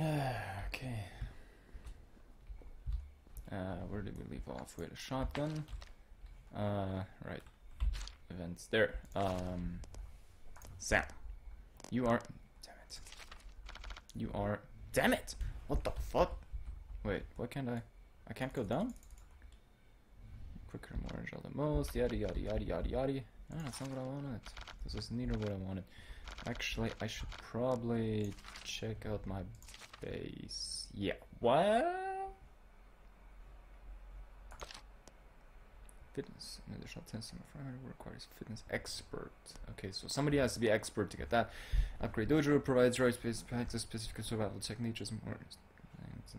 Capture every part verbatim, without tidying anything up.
Okay. Uh, where did we leave off? We had a shotgun. Uh, right. Events there. Um, Sam, you are. Damn it. You are. Damn it! What the fuck? Wait, what can't I? I can't go down? Quicker, more agile than most. Yada yada yada yada yada. No, that's not what I wanted. This is neither what I wanted. Actually, I should probably check out my base. Yeah. What? Fitness. Another shot test. Requires fitness expert. Okay, so somebody has to be expert to get that. Upgrade Dojo provides right space practice specific survival techniques as more.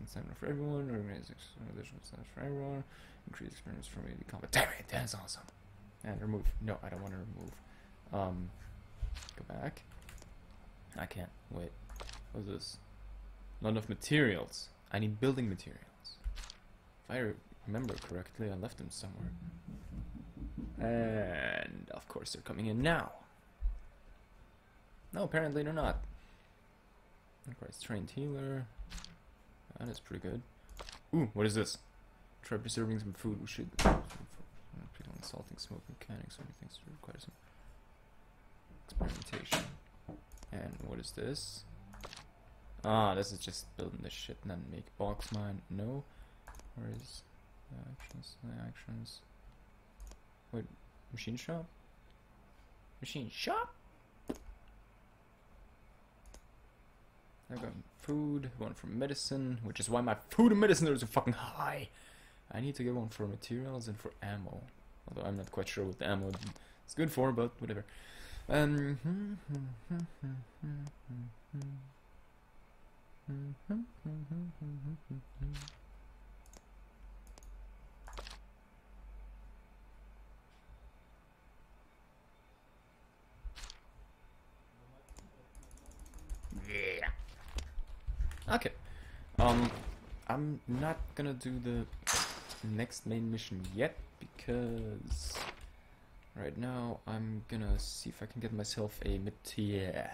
Incentive for everyone, or additional incentive for everyone, increase experience for me to combat. Damn it, that's awesome. And remove. No, I don't want to remove. Um, go back. I can't. Wait. What's this? Not enough materials. I need building materials. If I re remember correctly, I left them somewhere. And of course, they're coming in now. No, apparently they're not. Requires trained healer. That is pretty good. Ooh, what is this? Try preserving some food. We should. People insulting smoke mechanics or anything, so it requires some experimentation. And what is this? Ah, this is just building this shit and then make box mine. No. Where is the actions? The actions. Wait, machine shop? Machine shop? I've got food, one for medicine, which is why my food and medicine are so fucking high. I need to get one for materials and for ammo. Although I'm not quite sure what the ammo is good for, but whatever. Um, yeah. Okay, um, I'm not gonna do the next main mission yet, because right now I'm gonna see if I can get myself a material. Yeah.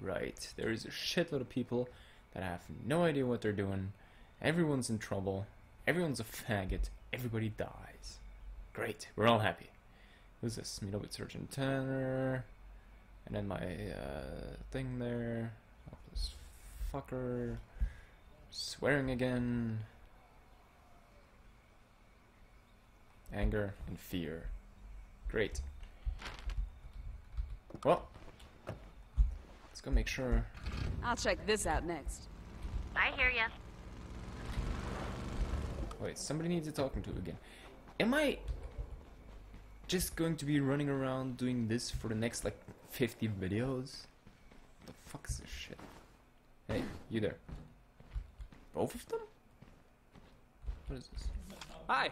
Right, there is a shitload of people that have no idea what they're doing, everyone's in trouble, everyone's a faggot, everybody dies. Great, we're all happy. Who's this? Meet up with Sergeant Tanner, and then my uh, thing there, helpless fucker, swearing again, anger and fear. Great. Well, let's go make sure. I'll check this out next. I hear ya. Wait, somebody needs a talking to again. Am I just going to be running around doing this for the next like fifty videos? What the fuck is this shit? Hey, you there? Both of them? What is this? Hi!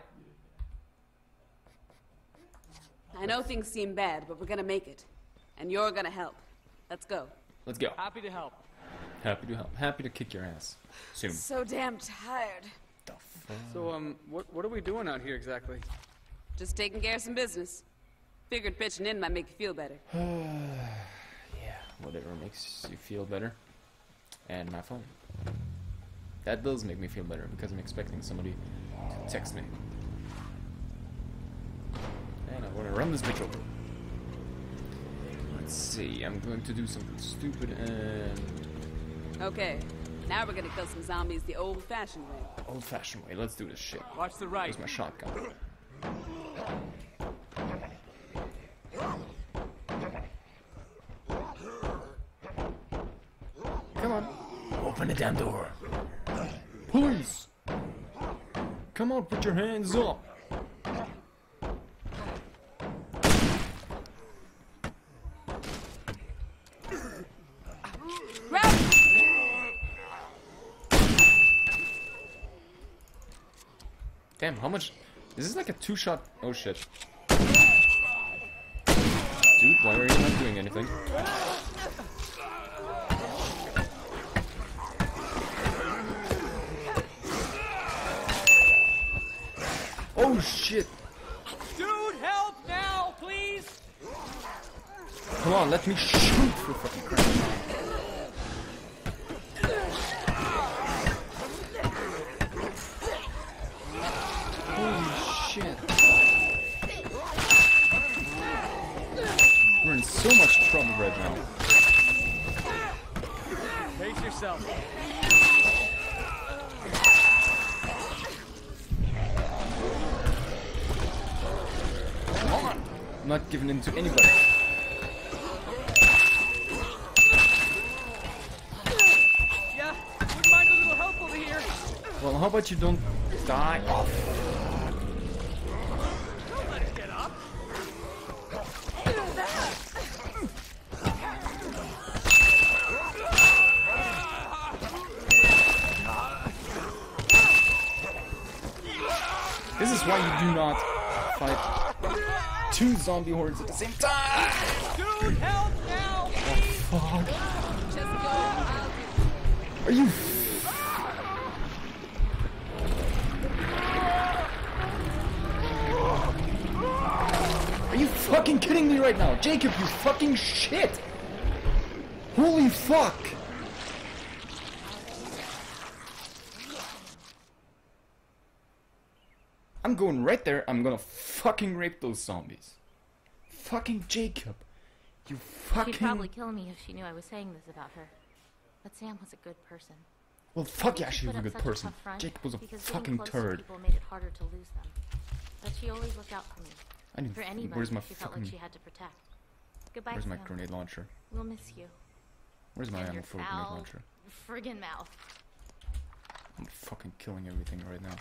I know things seem bad, but we're gonna make it. And you're gonna help. Let's go. Let's go. Happy to help. Happy to help. Happy to kick your ass. Soon. So damn tired. The fuck? So, um, what, what are we doing out here exactly? Just taking care of some business. Figured pitching in might make you feel better. Yeah, whatever makes you feel better. And my phone. That does make me feel better, because I'm expecting somebody to text me. And I want to run this bitch over. Let's see, I'm going to do something stupid and... Okay, now we're going to kill some zombies the old-fashioned way. Old-fashioned way, let's do this shit. Watch the right. Here's my shotgun. Come on. Open the damn door. Please. Come on, put your hands up. Damn, how much? Is this like a two-shot? Oh shit. Dude, why are you not doing anything? Oh shit! Dude, help now, please! Come on, let me shoot for fucking crap. right now. Face yourself. Come on. I'm not giving in to anybody. Yeah, wouldn't mind a little help over here. Well, how about you don't die off? This is why you do not fight two zombie hordes at the same time! Dude, help now! What the fuck? Just go out. Are you... Are you fucking kidding me right now? Jacob, you fucking shit! Holy fuck! I'm going right there, I'm gonna fucking rape those zombies. Fucking Jacob. You fucking... She'd probably kill me if she knew I was saying this about her. But Sam was a good person. Well, fuck yeah, she was a good person. Jacob was a fucking turd. People made it harder to lose them. But she always looked out for me. I knew, for anybody, where's my she felt fucking... like she had to protect. Goodbye, where's my Sam. Grenade launcher? We'll miss you. Where's my and ammo for a grenade launcher? Friggin' mouth. I'm fucking killing everything right now.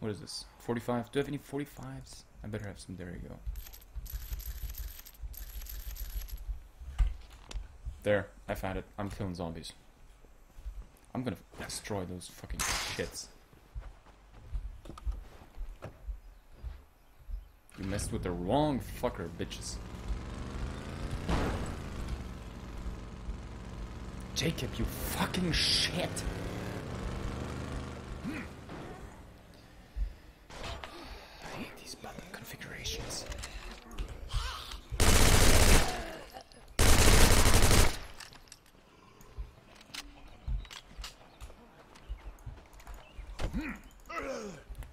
What is this? forty-five? Do I have any forty-fives? I better have some. There you go. There. I found it. I'm killing zombies. I'm gonna destroy those fucking shits. You messed with the wrong fucker, bitches. Jacob, you fucking shit!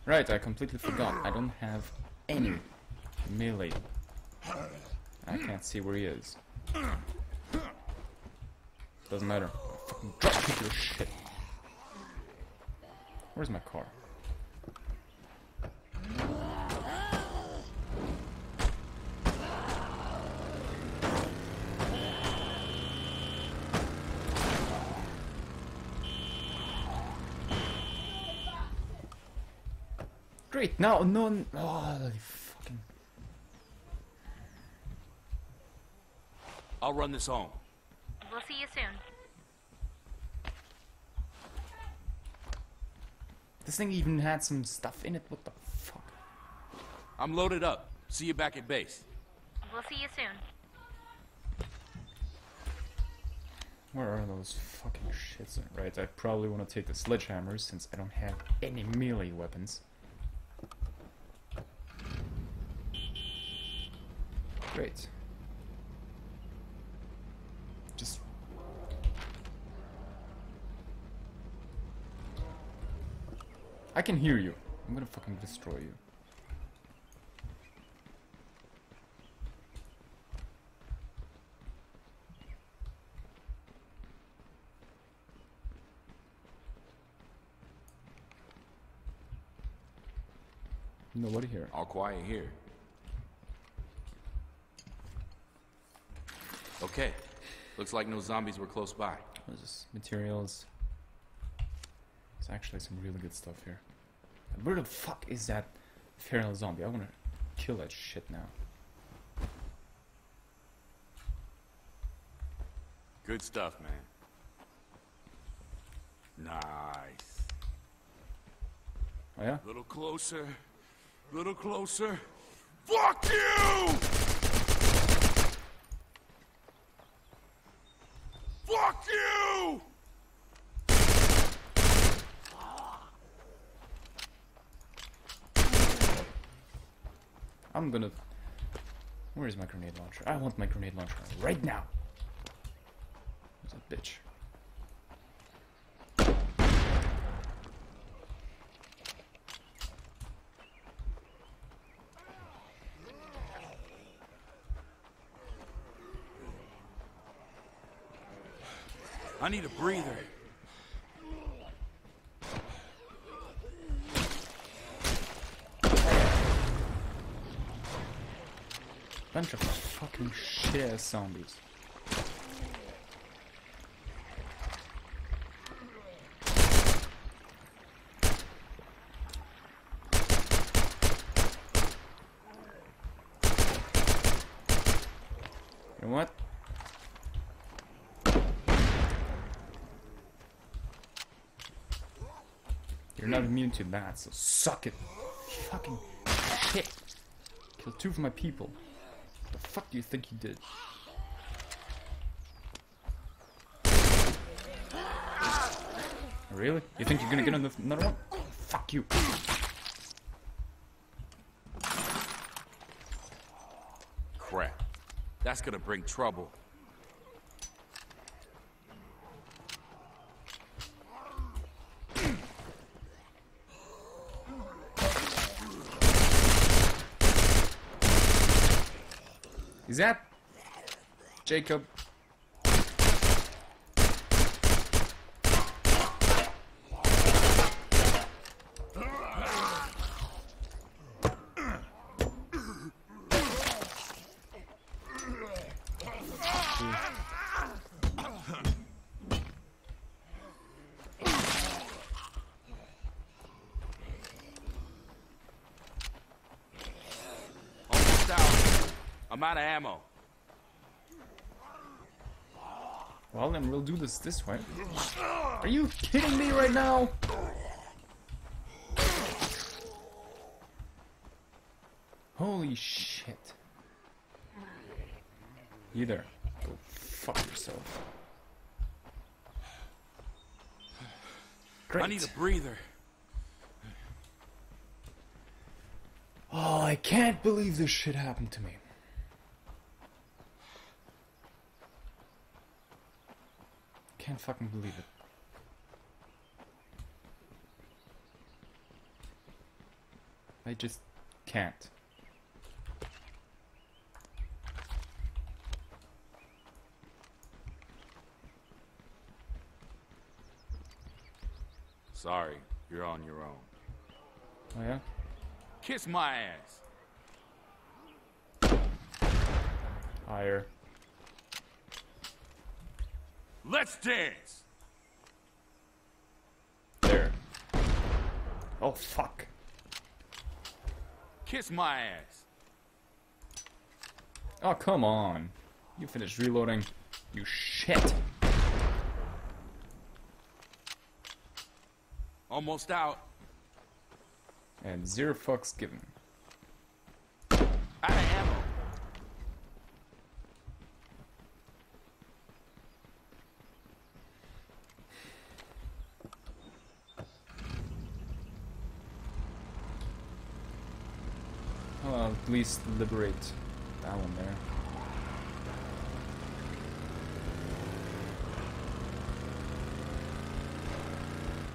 Right, I completely forgot. I don't have any melee. I can't see where he is. Doesn't matter. Fucking drop kick your shit. Where's my car? Great, now no, no oh, fucking. I'll run this home. We'll see you soon. This thing even had some stuff in it, what the fuck? I'm loaded up. See you back at base. We'll see you soon. Where are those fucking shits? Right, I probably want to take the sledgehammers since I don't have any melee weapons. Great. Just I can hear you. I'm gonna fucking destroy you. Nobody here. All quiet here. Okay, looks like no zombies were close by. What is this? Materials. There's actually some really good stuff here. Where the fuck is that feral zombie? I wanna kill that shit now. Good stuff, man. Nice. Oh yeah? Little closer. Little closer. Fuck you! Fuck you! I'm gonna... Where is my grenade launcher? I want my grenade launcher right now! There's a bitch. I need a breather. Bunch of fucking shit zombies. What? You're not immune to that, so suck it. Fucking shit. Kill two of my people. What the fuck do you think you did? Really? You think you're gonna get another one? Fuck you. Crap. That's gonna bring trouble. Is that Jacob? I'm out of ammo. Well, then we'll do this this way. Are you kidding me right now? Holy shit. You there. Go fuck yourself. Great. I need a breather. Oh, I can't believe this shit happened to me. Can't fucking believe it. I just can't. Sorry, you're on your own. Oh yeah? Kiss my ass. Higher. Let's dance! There. Oh, fuck. Kiss my ass. Oh, come on. You finished reloading. You shit. Almost out. And zero fucks given. Out of ammo. Well, at least liberate that one there.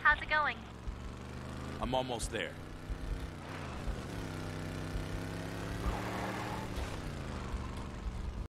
How's it going? I'm almost there.